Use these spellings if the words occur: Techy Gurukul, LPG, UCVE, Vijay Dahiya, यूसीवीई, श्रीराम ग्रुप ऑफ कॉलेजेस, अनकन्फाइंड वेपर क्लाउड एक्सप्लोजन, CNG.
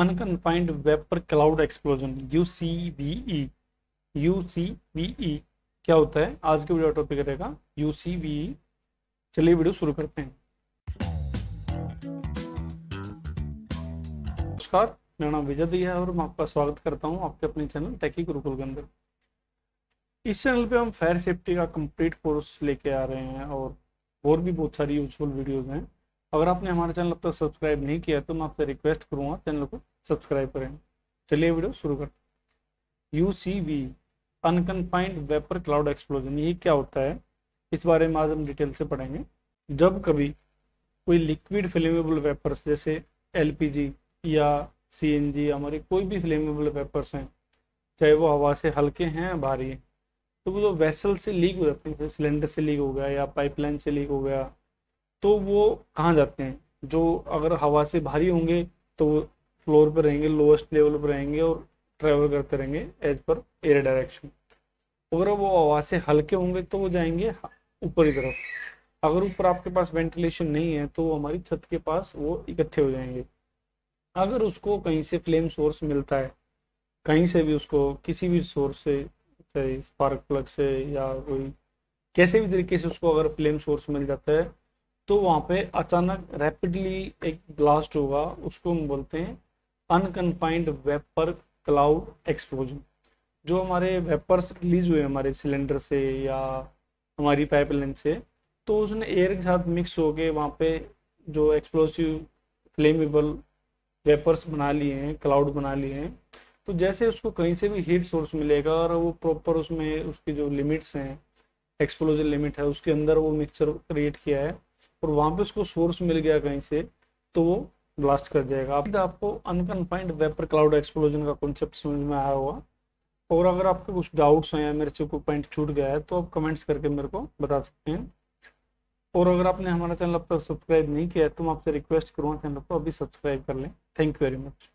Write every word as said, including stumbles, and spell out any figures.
अनकन्फाइंड वेपर क्लाउड एक्सप्लोजन यूसीवीई यूसीवीई क्या होता है, आज के वीडियो टॉपिक रहेगा यूसीवीई। चलिए वीडियो शुरू करते हैं। नमस्कार, मेरा नाम विजय दहिया है और मैं आपका स्वागत करता हूं आपके अपने चैनल टेकी गुरुकुल के अंदर। इस चैनल पे हम फायर सेफ्टी का कंप्लीट कोर्स लेके आ रहे हैं और और भी बहुत सारी यूजफुल वीडियोस हैं। अगर आपने हमारा चैनल अब तक सब्सक्राइब नहीं किया तो मैं आपसे रिक्वेस्ट करूंगा चैनल को सब्सक्राइब करें। चलिए वीडियो शुरू करते। U C V अनकन्फाइंड वेपर क्लाउड एक्सप्लोजन, ये क्या होता है इस बारे में आज हम डिटेल से पढ़ेंगे। जब कभी कोई लिक्विड फ्लेमेबल वेपर्स जैसे एल पी जी या सी एन जी, हमारे कोई भी फ्लेमेबल वेपर्स हैं, चाहे वो हवा से हल्के हैं या भारी हैं, तो वो जो वेसल से लीक हो जाते हैं, जैसे सिलेंडर से लीक हो गया या पाइपलाइन से लीक हो गया, तो वो कहाँ जाते हैं। जो अगर हवा से भारी होंगे तो वो फ्लोर पर रहेंगे, लोएस्ट लेवल पर रहेंगे और ट्रैवल करते रहेंगे एज पर एयर डायरेक्शन। अगर वो हवा से हल्के होंगे तो वो जाएंगे ऊपर की तरफ। अगर ऊपर आपके पास वेंटिलेशन नहीं है तो हमारी छत के पास वो इकट्ठे हो जाएंगे। अगर उसको कहीं से फ्लेम सोर्स मिलता है, कहीं से भी उसको किसी भी सोर्स से, चाहे स्पार्क प्लग से या कोई कैसे भी तरीके से उसको अगर फ्लेम सोर्स मिल जाता है, तो वहाँ पे अचानक रैपिडली एक ब्लास्ट होगा। उसको हम बोलते हैं अनकन्फाइंड वेपर क्लाउड एक्सप्लोजन। जो हमारे वेपर्स रिलीज हुए हमारे सिलेंडर से या हमारी पाइपलाइन से, तो उसने एयर के साथ मिक्स होके वहाँ पे जो एक्सप्लोसिव फ्लेमेबल वेपर्स बना लिए हैं, क्लाउड बना लिए हैं। तो जैसे उसको कहीं से भी हीट सोर्स मिलेगा और वो प्रॉपर उसमें उसकी जो लिमिट्स हैं, एक्सप्लोजन लिमिट है, उसके अंदर वो मिक्सचर क्रिएट किया है और वहाँ पे उसको सोर्स मिल गया कहीं से, तो वो ब्लास्ट कर जाएगा। अब आपको अनकन्फाइंड वेपर क्लाउड एक्सप्लोजन का कॉन्सेप्ट समझ में आया होगा। और अगर आपके कुछ डाउट्स हैं या मेरे से कोई पॉइंट छूट गया है तो आप कमेंट्स करके मेरे को बता सकते हैं। और अगर आपने हमारा चैनल अब तक सब्सक्राइब नहीं किया है तो मैं आपसे रिक्वेस्ट करूँगा चैनल को अभी सब्सक्राइब कर लें। Thank you very much.